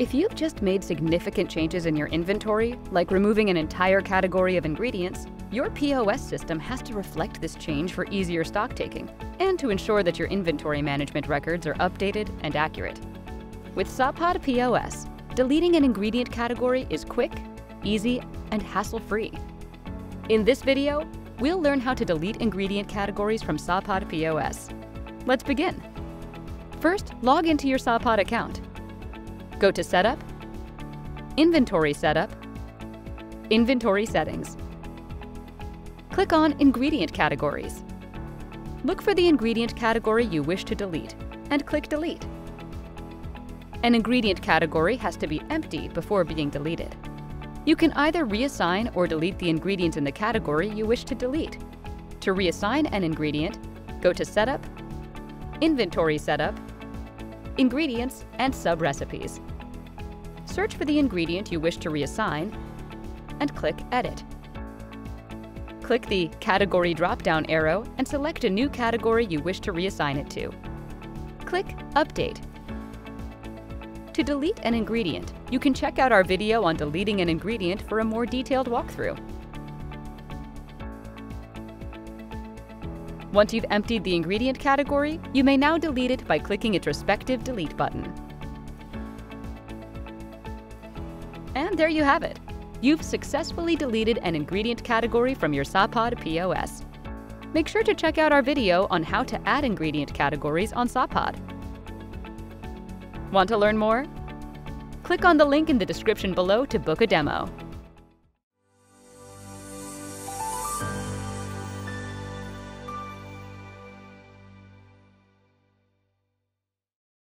If you've just made significant changes in your inventory, like removing an entire category of ingredients, your POS system has to reflect this change for easier stock taking and to ensure that your inventory management records are updated and accurate. With Sapaad POS, deleting an ingredient category is quick, easy, and hassle-free. In this video, we'll learn how to delete ingredient categories from Sapaad POS. Let's begin. First, log into your Sapaad account. Go to Setup, Inventory Setup, Inventory Settings. Click on Ingredient Categories. Look for the ingredient category you wish to delete and click Delete. An ingredient category has to be empty before being deleted. You can either reassign or delete the ingredients in the category you wish to delete. To reassign an ingredient, go to Setup, Inventory Setup, Ingredients and Sub-Recipes. Search for the ingredient you wish to reassign and click Edit. Click the Category drop-down arrow and select a new category you wish to reassign it to. Click Update. To delete an ingredient, you can check out our video on deleting an ingredient for a more detailed walkthrough. Once you've emptied the ingredient category, you may now delete it by clicking its respective delete button. And there you have it. You've successfully deleted an ingredient category from your Sapaad POS. Make sure to check out our video on how to add ingredient categories on Sapaad. Want to learn more? Click on the link in the description below to book a demo.